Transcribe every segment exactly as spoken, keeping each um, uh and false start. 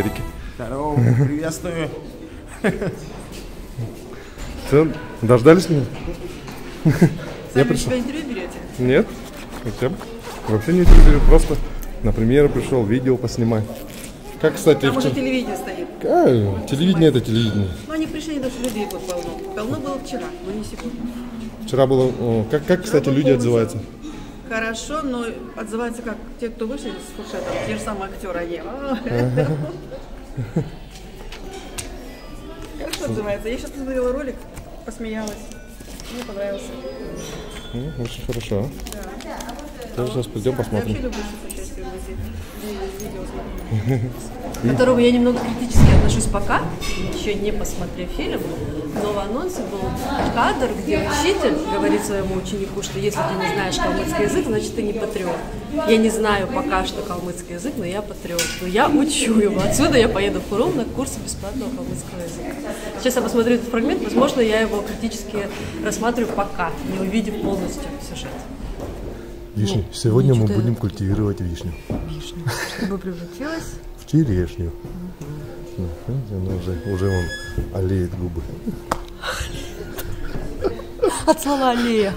Эрики. Здорово, приветствую. Все, дождались меня? Сами у тебя интервью берете? Нет, зачем? Вообще не интервью, просто на премьеру пришел, видео поснимать. Как, кстати, там уже телевидение стоит. А, телевидение это телевидение. Ну они пришли, потому что людей было полно. Полно было вчера, но не секунду. Вчера было... О, как, как вчера, кстати, люди отзываются? Хорошо, но отзываются как? Те, кто вышли с фуршетом, те же самые актеры, они. Хорошо отзывается. Я сейчас посмотрела ролик, посмеялась. Мне понравился. Очень хорошо. Тоже сейчас придем, посмотрим. Я вообще люблю, что участие в видео смотрю. К которому я немного критически отношусь пока, еще не посмотрев фильм, но в анонсе был кадр, где учитель говорит своему ученику, что если ты не знаешь калмыцкий язык, значит ты не патриот. Я не знаю пока что калмыцкий язык, но я патриот. Но я учу его. Отсюда я поеду в Курум на курсы бесплатного калмыцкого языка. Сейчас я посмотрю этот фрагмент, возможно, я его критически рассматриваю пока, не увидев полностью сюжет. Вишни. Ну, сегодня мы будем культивировать вишню. Вишню. Чтобы превратилась? В черешню. Она уже, уже он олеет губы. От слова аллея.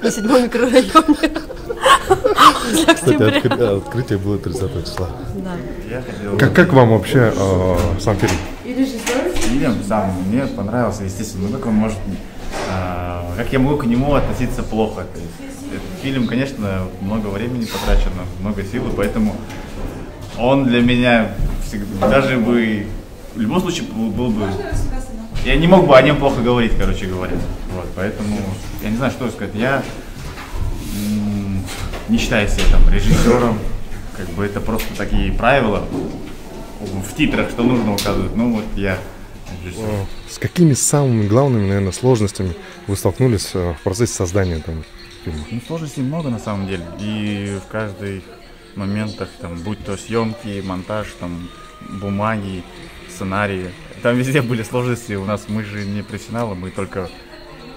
На седьмом микрорайоне. Кстати, открытие было тридцатого числа. Как вам вообще сам фильм? Фильм сам мне понравился, естественно. Как он может... Как я могу к нему относиться плохо? Этот фильм, конечно, много времени потрачено, много силы, поэтому он для меня всегда, даже бы, в любом случае, был, был бы, я не мог бы о нем плохо говорить, короче говоря, вот, поэтому, я не знаю, что сказать, я м-м, не считаю себя там режиссером, как бы это просто такие правила в титрах, что нужно указывать, ну вот я. С какими самыми главными, наверное, сложностями вы столкнулись в процессе создания там, фильма? Ну, сложностей много на самом деле. И в каждых моментах, там, будь то съемки, монтаж, там, бумаги, сценарии. Там везде были сложности. У нас мы же не профессионалы, мы только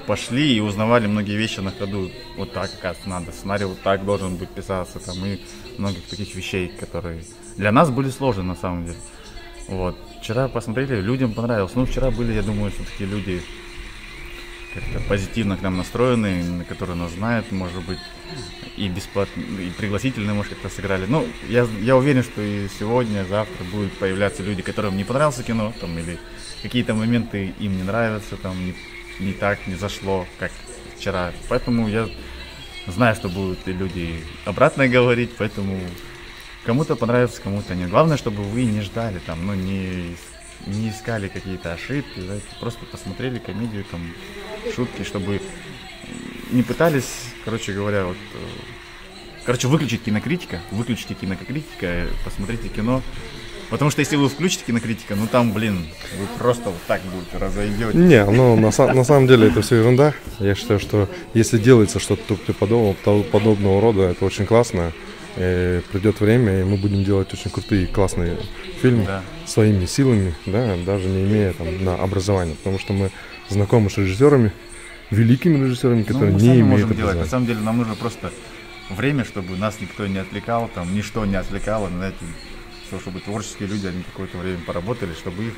пошли и узнавали многие вещи на ходу. Вот так, как надо. Сценарий вот так должен быть писаться. Там, и многих таких вещей, которые для нас были сложны на самом деле. Вот. Вчера посмотрели, людям понравилось. Ну, вчера были, я думаю, все-таки люди как-то позитивно к нам настроены, которые нас знают, может быть, и бесплатно, и пригласительные, может, как-то сыграли. Ну, я, я уверен, что и сегодня, завтра будут появляться люди, которым не понравилось кино, там, или какие-то моменты им не нравятся, там, не, не так, не зашло, как вчера. Поэтому я знаю, что будут и люди обратно говорить, поэтому... Кому-то понравится, кому-то нет. Главное, чтобы вы не ждали, там, ну, не, не искали какие-то ошибки, да, просто посмотрели комедию, там, шутки, чтобы не пытались, короче говоря, вот, короче, выключить кинокритика, выключите кинокритика, посмотрите кино, потому что если вы включите кинокритика, ну, там, блин, вы просто вот так будете разойдете. Не, ну, на, на самом деле это все ерунда. Я считаю, что если делается что-то подобного рода, это очень классно. И придет время, и мы будем делать очень крутые, классные фильмы, да, своими силами, да, даже не имея там, на образование, потому что мы знакомы с режиссерами, великими режиссерами, которые ну, не имеют можем образования. Делать. На самом деле нам нужно просто время, чтобы нас никто не отвлекал, там, ничто не отвлекало, знаете, чтобы творческие люди, они какое-то время поработали, чтобы их,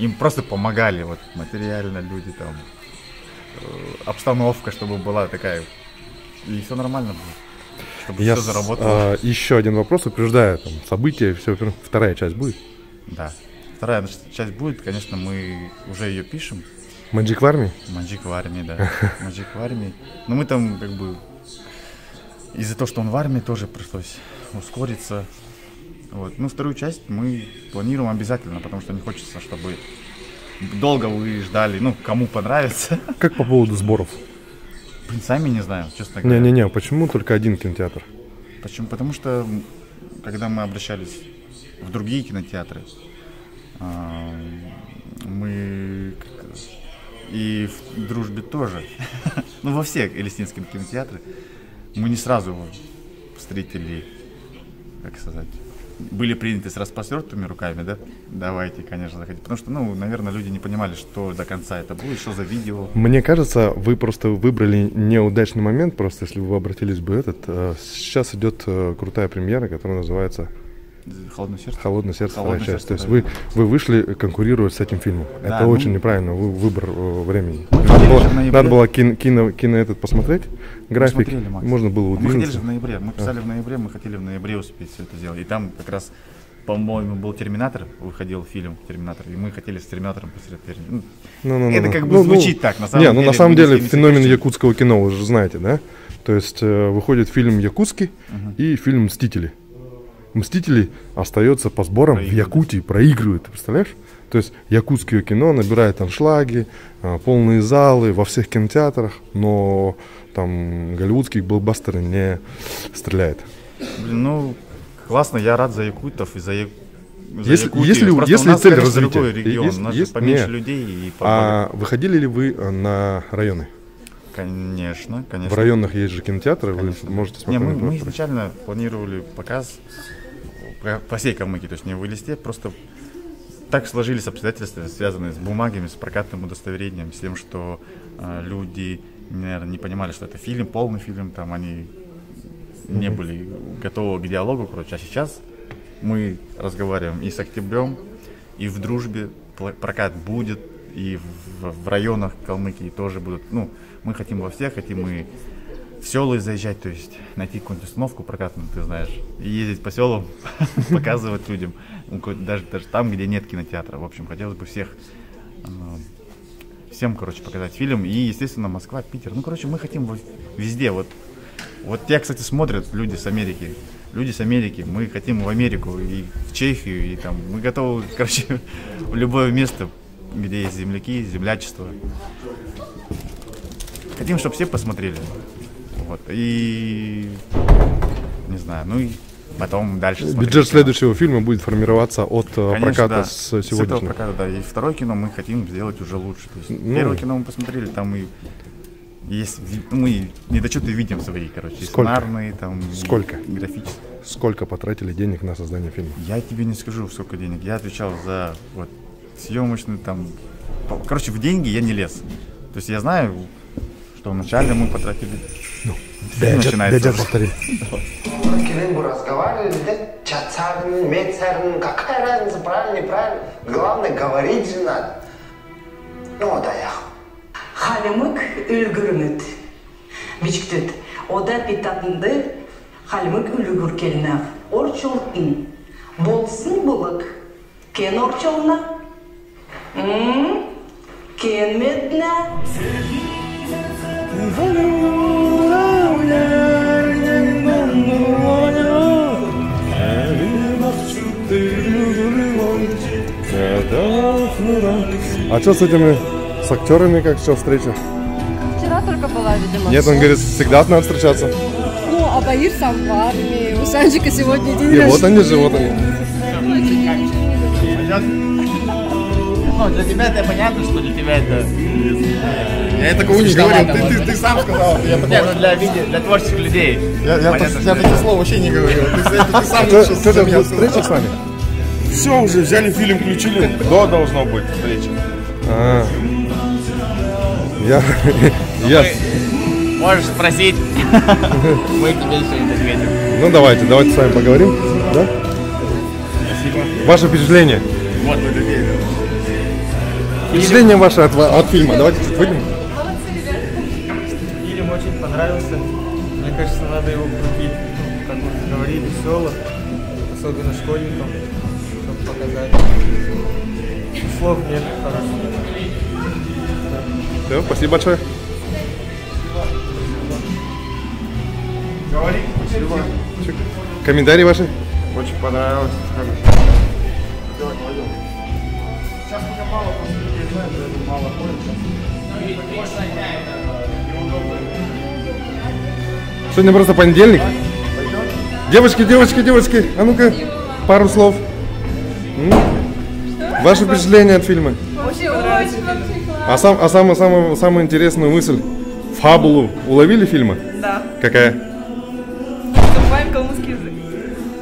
им просто помогали, вот, материально люди, там, обстановка, чтобы была такая, и все нормально будет. Я с, а, еще один вопрос, утверждаю, там, события, все, вторая часть будет? Да, вторая часть будет, конечно, мы уже ее пишем. Манджик в армии? Манджик в армии, да, Манджик в армии. Но мы там, как бы, из-за того, что он в армии, тоже пришлось ускориться. Вот. Ну, вторую часть мы планируем обязательно, потому что не хочется, чтобы долго вы ждали, ну, кому понравится. Как по поводу сборов? Блин, сами не знаю, честно говоря. Не-не-не, почему только один кинотеатр? Почему? Потому что, когда мы обращались в другие кинотеатры, мы и в Дружбе тоже, ну во всех элистинских кинотеатрах, мы не сразу встретили, как сказать, были приняты с распростертыми руками, да? Давайте, конечно, заходить. Потому что, ну, наверное, люди не понимали, что до конца это будет, что за видео. Мне кажется, вы просто выбрали неудачный момент, просто если бы вы обратились бы этот. Сейчас идет крутая премьера, которая называется Холодное сердце. Холодное сердце. Холодное сердце, сердце. То есть вы, вы вышли конкурировать с этим фильмом. Да, это ну... очень неправильно выбор времени. Надо было, надо было кино, кино, кино этот посмотреть. График можно было удвинуться. Мы хотели же в ноябре. Мы писали а. в ноябре, мы хотели в ноябре успеть все это сделать. И там как раз, по-моему, был Терминатор, выходил фильм Терминатор, и мы хотели с Терминатором посмотреть Терминатор. Ну, ну, это ну, как ну, бы ну, звучит ну, так, на самом не, деле. Ну, на самом деле феномен якутского кино, вы же знаете, да? То есть э, выходит фильм якутский uh-huh. и фильм «Мстители». «Мстители» остается по сборам в Якутии, проигрывает, ты представляешь? То есть якутское кино набирает аншлаги, э, полные залы во всех кинотеатрах, но там голливудские блокбастеры не стреляют. Блин, ну... Классно, я рад за якутов и за, я... за если, Якутию. Если, Просто если у нас, цель конечно, другой регион, есть, у нас есть, поменьше нет. людей. И а выходили ли вы на районы? Конечно, конечно. В районах есть же кинотеатры, конечно. Вы можете смотреть. Мы, мы изначально планировали показ по всей Калмыкии, то есть не в Элисте. Просто так сложились обстоятельства, связанные с бумагами, с прокатным удостоверением, с тем, что э, люди, наверное, не понимали, что это фильм, полный фильм, там они... не mm-hmm. были готовы к диалогу, короче, а сейчас мы разговариваем и с «Октябрем», и в «Дружбе» прокат будет, и в, в районах Калмыкии тоже будут, ну, мы хотим во всех, хотим и в селы заезжать, то есть найти какую-нибудь установку прокатную, ты знаешь, и ездить по селам, показывать людям, даже там, где нет кинотеатра, в общем, хотелось бы всех... всем, короче, показать фильм, и, естественно, Москва, Питер, ну, короче, мы хотим везде, вот. Вот тебя, кстати, смотрят люди с Америки. Люди с Америки. Мы хотим в Америку, и в Чехию, и там. Мы готовы, короче, в любое место, где есть земляки, землячество. Хотим, чтобы все посмотрели. Вот. И... не знаю, ну и потом дальше смотреть. Бюджет следующего фильма будет формироваться от Конечно, проката да. с сегодняшнего. С этого проката, да. И второе кино мы хотим сделать уже лучше. То есть ну... первое кино мы посмотрели, там и... Есть, мы недочеты видим свои, короче, сценарные, там, сколько? Графические. Сколько потратили денег на создание фильма? Я тебе не скажу, сколько денег. Я отвечал за вот, съемочный, там, короче, в деньги я не лез. То есть я знаю, что вначале мы потратили... Ну, да, начинается. Да, да, повтори. Какая разница, правильно, неправильно? Главное, говорить же надо. Ну, да, я... Калмык үлгүрүнөт. Мичктет. Ода питатынды калмык үлгүр келине. Орчолтын. Болсын булык. Кен орчолна. Мм. Кен метне. А что с этими с актерами как сейчас встреча? Вчера только была, видимо. Нет, он говорит, всегда надо встречаться. Ну, Абаир сам в армии, у Санчика сегодня день рождения. И вот они же, вот они. Ну, для тебя это понятно, что для тебя это... Я такого не говорю, ты, ты, ты сам сказал. Я такого... Нет, ну для, для творческих людей. Я, я, понятно, я, я таких слов вообще не говорю. Ты, это, ты сам что, что там будет встреча с вами? Все, уже взяли фильм, включили. До должно быть встреча. А, я, я... Можешь спросить, мы тебе что-нибудь ответим. Ну давайте, давайте с вами поговорим, да? Спасибо. Ваше впечатление? Вот мы людей. Впечатление ваше от, от фильма, давайте выйдем. Молодцы, ребята. Фильм очень понравился, мне кажется, надо его крутить, ну, как мы говорили, в селах, особенно школьникам, чтобы показать. Слов нет, хорошо. Все, спасибо большое. Говори, спасибо. Комментарии ваши? Очень понравилось. Давай, пойдем. Сейчас пока мало, потому что не знаю, что это мало ходит. Сегодня просто понедельник. Девочки, девочки, девочки, а ну-ка, пару слов. Ваше впечатление от фильма? Очень, очень, очень классно. А, сам, а самая, самая, самая интересная мысль? Фабулу уловили фильма? Да. Какая? Забываем калмыцкий язык.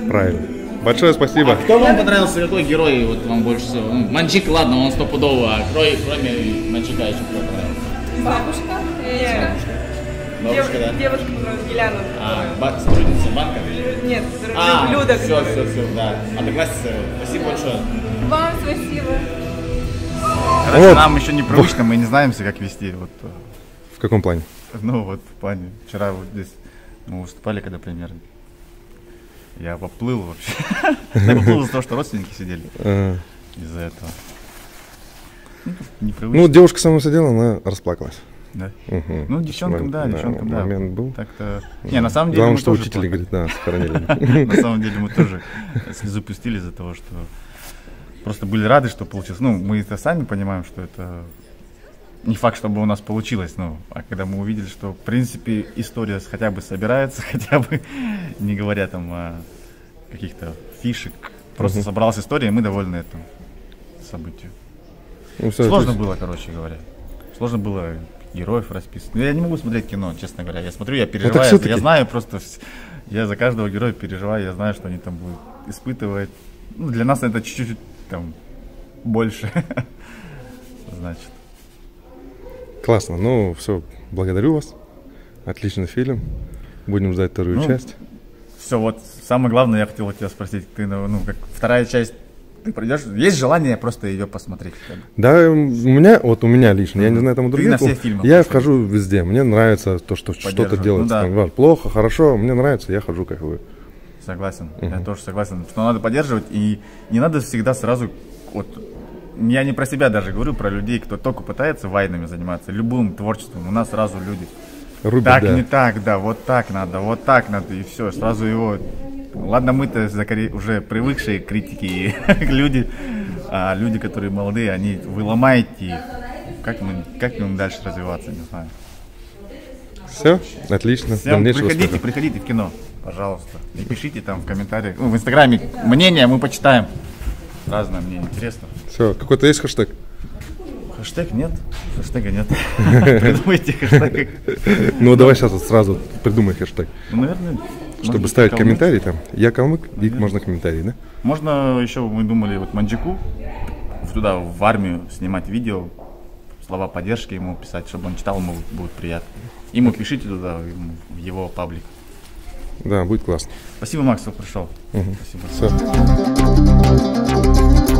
Правильно. Большое спасибо. А кто вам понравился? Какой герой вот вам больше всего? Манджик, ладно, он стопудово, а кроме Манджика еще кто понравился? Бабушка. Девушка, да? Девушка, Геляна. А, сотрудница банка? Нет, а, людок. Все, все, все, да. Одноклассница, спасибо большое. Вам спасибо. Короче, вот. Нам еще непривычно, мы не знаемся, как вести. Вот. В каком плане? Ну вот, в плане. Вчера вот здесь мы выступали, когда примерно. Я поплыл вообще. Я поплыл из-за того, что родственники сидели. Из-за этого. Ну, девушка со мной сидела, она расплакалась. Да. Угу. Ну, девчонкам, да, девчонкам, да. Момент был. Так-то... Не, на самом деле мы тоже... Потому что учитель говорит, да, сохранили. На самом деле мы тоже слезу пустили из-за того, что... Просто были рады, что получилось. Ну, мы это сами понимаем, что это... Не факт, чтобы у нас получилось, но... А когда мы увидели, что, в принципе, история хотя бы собирается, хотя бы... Не говоря там о каких-то фишек. Просто собралась история, и мы довольны этому событию. Сложно было, короче говоря. Сложно было... Героев расписывать. Я не могу смотреть кино, честно говоря. Я смотрю, я переживаю. Я знаю просто, я за каждого героя переживаю, я знаю, что они там будут испытывать. Ну, для нас это чуть-чуть там больше. Значит. Классно. Ну, все, благодарю вас. Отличный фильм. Будем ждать вторую ну, часть. Все, вот самое главное, я хотел тебя спросить. Ты, ну, как вторая часть. Ты придешь, есть желание просто ее посмотреть? Да, у меня, вот у меня лично, я не знаю, там у других. Ты на всех фильмах я хожу везде, мне нравится то, что что-то делается. Ну, да. Плохо, хорошо, мне нравится, я хожу как вы. Согласен, угу. Я тоже согласен, что надо поддерживать, и не надо всегда сразу, вот, я не про себя даже говорю, про людей, кто только пытается вайнами заниматься, любым творчеством, у нас сразу люди. Рубит, так, да. Не так, да, вот так надо, вот так надо, и все, сразу его... Ладно, мы-то уже привыкшие к критике люди, а люди, которые молодые, они вы ломаете их. Как, мы, как им дальше развиваться, не знаю. Все, отлично. Всем приходите, успеха. Приходите в кино, пожалуйста. И пишите там в комментариях, ну, в инстаграме мнения, мы почитаем. Разное мнение, интересно. Все, какой-то есть хэштег? Хэштег нет, хэштега нет. Придумайте хэштег. Ну давай сейчас сразу придумай хэштег. Наверное. Чтобы Манджика, ставить калмык. Комментарий там. Я калмык, и можно комментарий, да? Можно еще, мы думали, вот Манджику, туда, в армию, снимать видео, слова поддержки ему писать, чтобы он читал, ему будет приятно. Ему okay. Пишите туда, в его паблик. Да, будет классно. Спасибо, Макс, что пришел. Угу. Спасибо. Все.